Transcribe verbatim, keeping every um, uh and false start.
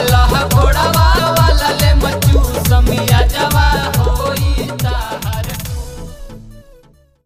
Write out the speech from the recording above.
La